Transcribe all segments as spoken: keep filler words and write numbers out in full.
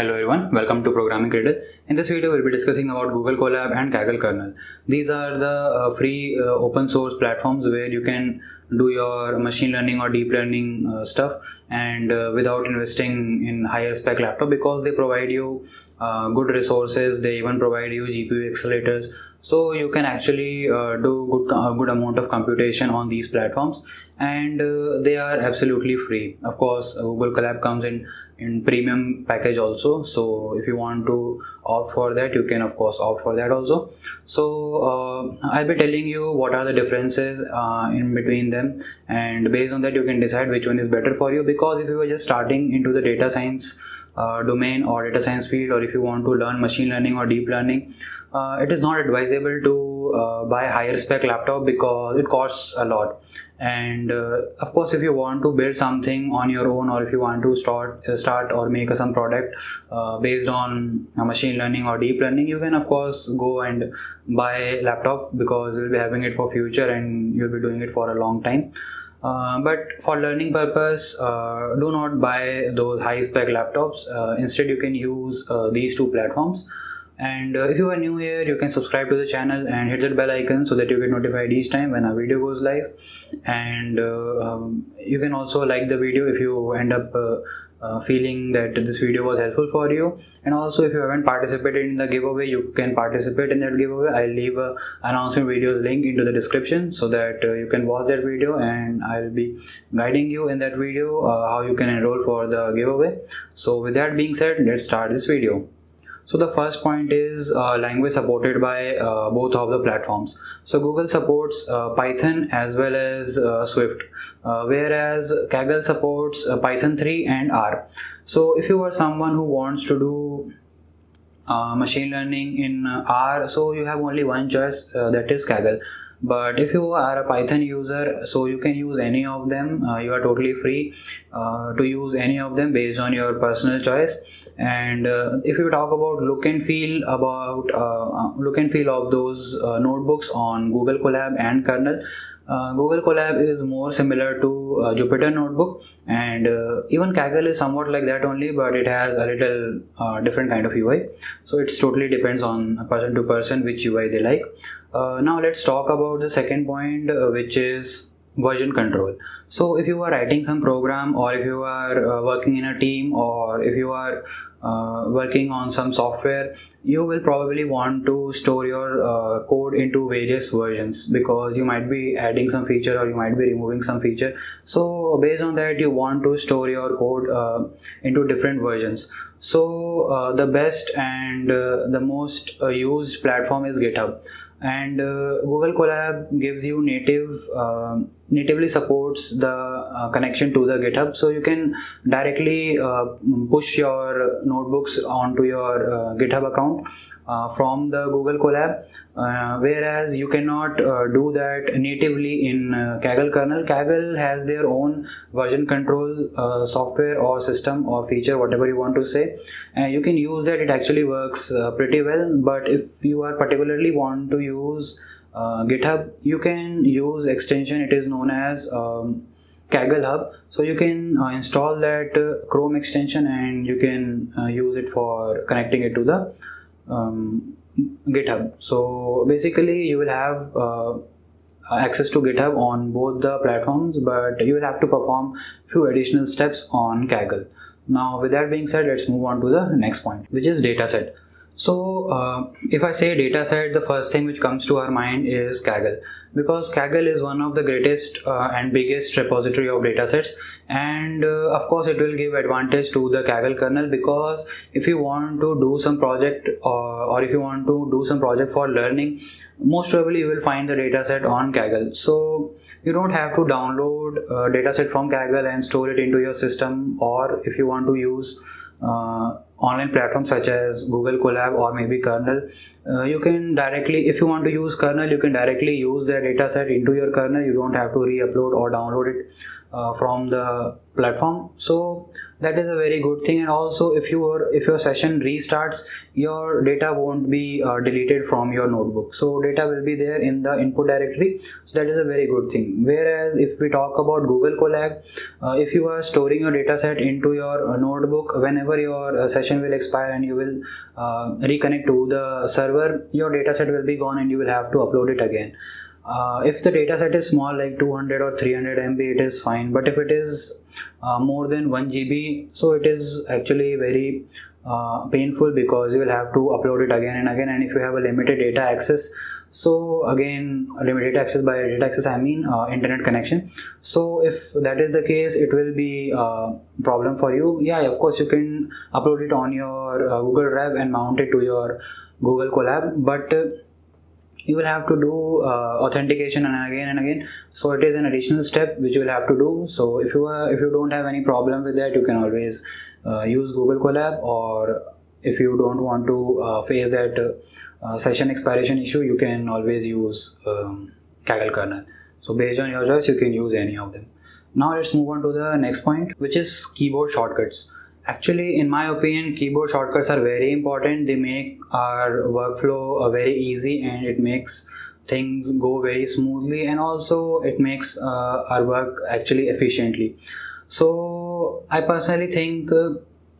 Hello everyone, welcome to Programming Cradle. In this video, we'll be discussing about Google Colab and Kaggle kernel. These are the uh, free uh, open source platforms where you can do your machine learning or deep learning uh, stuff and uh, without investing in higher spec laptop, because they provide you uh, good resources. They even provide you G P U accelerators. So you can actually uh, do good, uh, good amount of computation on these platforms, and uh, they are absolutely free. Of course, uh, Google Colab comes in in premium package also, so if you want to opt for that, you can of course opt for that also. So uh, I'll be telling you what are the differences uh, in between them, and based on that you can decide which one is better for you. Because if you were just starting into the data science uh, domain or data science field, or if you want to learn machine learning or deep learning, Uh, it is not advisable to uh, buy higher spec laptop because it costs a lot. And uh, of course, if you want to build something on your own, or if you want to start uh, start or make some product uh, based on uh, machine learning or deep learning, you can of course go and buy laptop, because you'll be having it for future and you'll be doing it for a long time. Uh, but for learning purpose, uh, do not buy those high spec laptops. Uh, instead, you can use uh, these two platforms. And uh, if you are new here, you can subscribe to the channel and hit that bell icon so that you get notified each time when a video goes live. And uh, um, you can also like the video if you end up uh, uh, feeling that this video was helpful for you. And also, if you haven't participated in the giveaway, you can participate in that giveaway. I'll leave a announcement video's link into the description so that uh, you can watch that video, and I'll be guiding you in that video uh, how you can enroll for the giveaway. So with that being said, let's start this video. So the first point is uh, language supported by uh, both of the platforms. So Google supports uh, Python as well as uh, Swift, uh, whereas Kaggle supports uh, Python three and R. So if you are someone who wants to do uh, machine learning in uh, R, so you have only one choice, uh, that is Kaggle. But if you are a Python user, so you can use any of them. Uh, you are totally free uh, to use any of them based on your personal choice. And uh, if you talk about look and feel about uh, look and feel of those uh, notebooks on Google Colab and kernel, uh, Google Colab is more similar to uh, Jupyter Notebook, and uh, even Kaggle is somewhat like that only, but it has a little uh, different kind of U I. So it totally depends on person to person which U I they like. Uh, now let's talk about the second point, uh, which is version control. So if you are writing some program, or if you are uh, working in a team, or if you are Uh, working on some software, you will probably want to store your uh, code into various versions, because you might be adding some feature or you might be removing some feature. So based on that, you want to store your code uh, into different versions. So uh, the best and uh, the most uh, used platform is GitHub, and uh, Google Colab gives you native uh, natively supports the uh, connection to the GitHub, so you can directly uh, push your notebooks onto your uh, GitHub account uh, from the Google Colab, uh, whereas you cannot uh, do that natively in uh, Kaggle kernel. Kaggle has their own version control uh, software or system or feature, whatever you want to say, and you can use that. It actually works uh, pretty well. But if you are particularly want to use Uh, GitHub, you can use extension. It is known as um, Kaggle Hub, so you can uh, install that uh, Chrome extension, and you can uh, use it for connecting it to the um, GitHub. So basically you will have uh, access to GitHub on both the platforms, but you will have to perform few additional steps on Kaggle. Now with that being said, let's move on to the next point, which is dataset. So uh, if I say dataset, the first thing which comes to our mind is Kaggle, because Kaggle is one of the greatest uh, and biggest repository of datasets, and uh, of course it will give advantage to the Kaggle kernel, because if you want to do some project or, or if you want to do some project for learning, most probably you will find the dataset on Kaggle. So you don't have to download a dataset from Kaggle and store it into your system, or if you want to use Uh, online platforms such as Google Colab or maybe kernel, Uh, you can directly, if you want to use kernel, you can directly use the dataset into your kernel. You don't have to re-upload or download it uh, from the platform. So that is a very good thing. And also, if your if your session restarts, your data won't be uh, deleted from your notebook. So data will be there in the input directory. So that is a very good thing. Whereas if we talk about Google Colab, uh, if you are storing your dataset into your uh, notebook, whenever your uh, session will expire and you will uh, reconnect to the server, your dataset will be gone and you will have to upload it again. Uh, if the dataset is small, like two hundred or three hundred M B, it is fine. But if it is uh, more than one G B, so it is actually very uh, painful, because you will have to upload it again and again. And if you have a limited data access, so again, limited access, by data access I mean uh, internet connection. So if that is the case, it will be a problem for you. Yeah, of course you can upload it on your uh, Google Drive and mount it to your Google Colab, but uh, you will have to do uh, authentication and again and again. So it is an additional step which you will have to do. So if you are, if you don't have any problem with that, you can always uh, use Google Colab. Or if you don't want to uh, face that uh, uh, session expiration issue, you can always use um, Kaggle kernel. So based on your choice, you can use any of them. Now let's move on to the next point, which is keyboard shortcuts. Actually, in my opinion, keyboard shortcuts are very important. They make our workflow very easy, and it makes things go very smoothly, and also it makes uh, our work actually efficiently. So I personally think uh,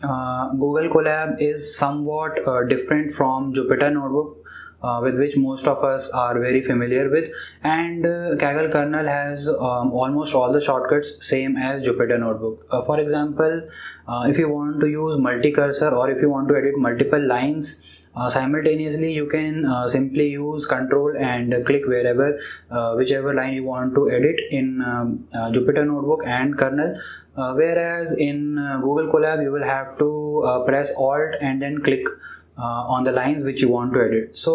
uh, Google Colab is somewhat uh, different from Jupyter Notebook, Uh, with which most of us are very familiar with, and uh, Kaggle kernel has um, almost all the shortcuts same as Jupyter Notebook. Uh, for example, uh, if you want to use multi-cursor, or if you want to edit multiple lines uh, simultaneously, you can uh, simply use control and click wherever uh, whichever line you want to edit in um, uh, Jupyter Notebook and kernel. Uh, whereas in uh, Google Colab, you will have to uh, press Alt and then click Uh, on the lines which you want to edit. So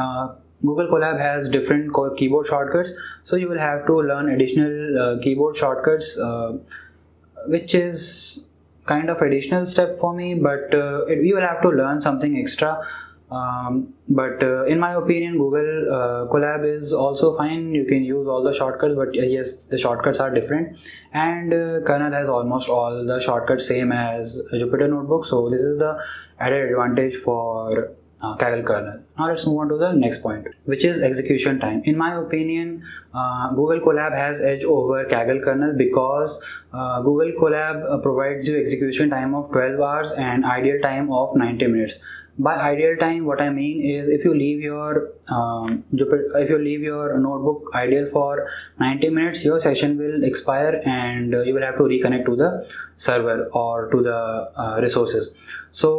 uh, Google Colab has different keyboard shortcuts, so you will have to learn additional uh, keyboard shortcuts, uh, which is kind of additional step for me, but uh, it, you will have to learn something extra. Um, but uh, in my opinion, Google uh, Colab is also fine. You can use all the shortcuts, but uh, yes, the shortcuts are different, and uh, kernel has almost all the shortcuts same as Jupyter Notebook. So this is the added advantage for uh, Kaggle kernel. Now let's move on to the next point, which is execution time. In my opinion, uh, Google Colab has edge over Kaggle kernel, because uh, Google Colab uh, provides you execution time of twelve hours and ideal time of ninety minutes. By ideal time, what I mean is, if you leave your um, if you leave your notebook idle for ninety minutes, your session will expire and you will have to reconnect to the server or to the uh, resources. So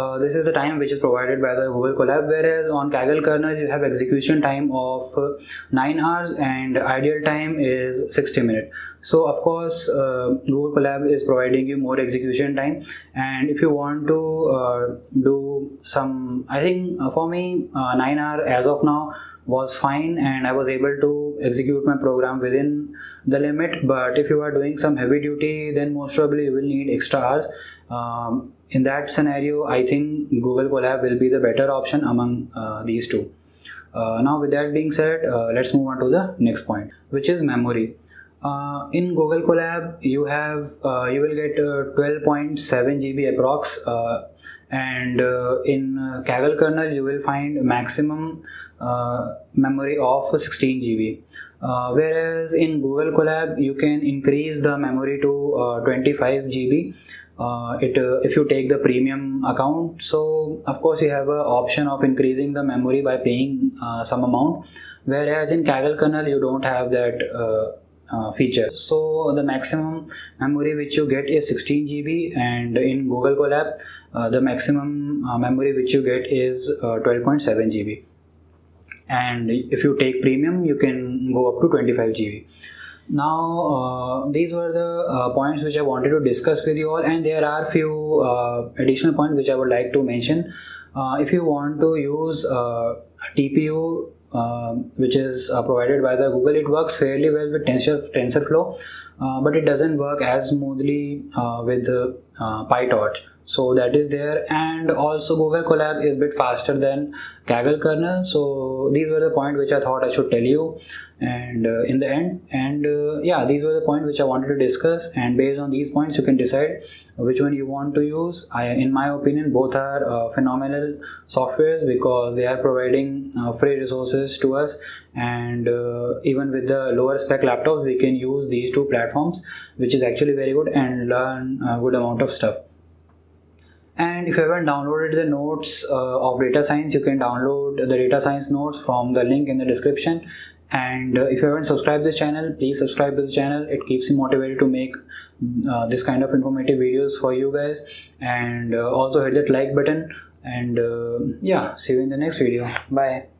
uh, this is the time which is provided by the Google Colab. Whereas on Kaggle kernel, you have execution time of nine hours and ideal time is sixty minutes. So of course, uh, Google Colab is providing you more execution time. And if you want to uh, do some, I think uh, for me, uh, nine hour as of now was fine, and I was able to execute my program within the limit. But if you are doing some heavy duty, then most probably you will need extra hours. Um, in that scenario, I think Google Colab will be the better option among uh, these two. Uh, now with that being said, uh, let's move on to the next point, which is memory. Uh, in Google Colab, you have uh, you will get twelve point seven G B approx, uh, and uh, in uh, Kaggle kernel you will find maximum uh, memory of sixteen G B. Uh, whereas in Google Colab, you can increase the memory to uh, twenty-five G B. Uh, it uh, if you take the premium account, so of course you have an option of increasing the memory by paying uh, some amount. Whereas in Kaggle kernel, you don't have that Uh, Uh, feature. So the maximum memory which you get is sixteen G B, and in Google Colab uh, the maximum uh, memory which you get is twelve point seven G B, and if you take premium you can go up to twenty-five G B. Now uh, these were the uh, points which I wanted to discuss with you all, and there are few uh, additional points which I would like to mention. Uh, if you want to use uh, T P U, Uh, which is uh, provided by the Google, it works fairly well with Tensor, TensorFlow, uh, but it doesn't work as smoothly uh, with uh, uh, PyTorch. So that is there, and also Google Colab is a bit faster than Kaggle kernel. So these were the points which I thought I should tell you, and uh, in the end, and uh, yeah, these were the points which I wanted to discuss, and based on these points you can decide which one you want to use. I, in my opinion, both are uh, phenomenal softwares because they are providing uh, free resources to us, and uh, even with the lower spec laptops we can use these two platforms, which is actually very good, and learn a good amount of stuff. And if you haven't downloaded the notes uh, of data science, you can download the data science notes from the link in the description. And uh, if you haven't subscribed to this channel, please subscribe to the channel. It keeps me motivated to make uh, this kind of informative videos for you guys. And uh, also hit that like button. And uh, yeah, see you in the next video. Bye.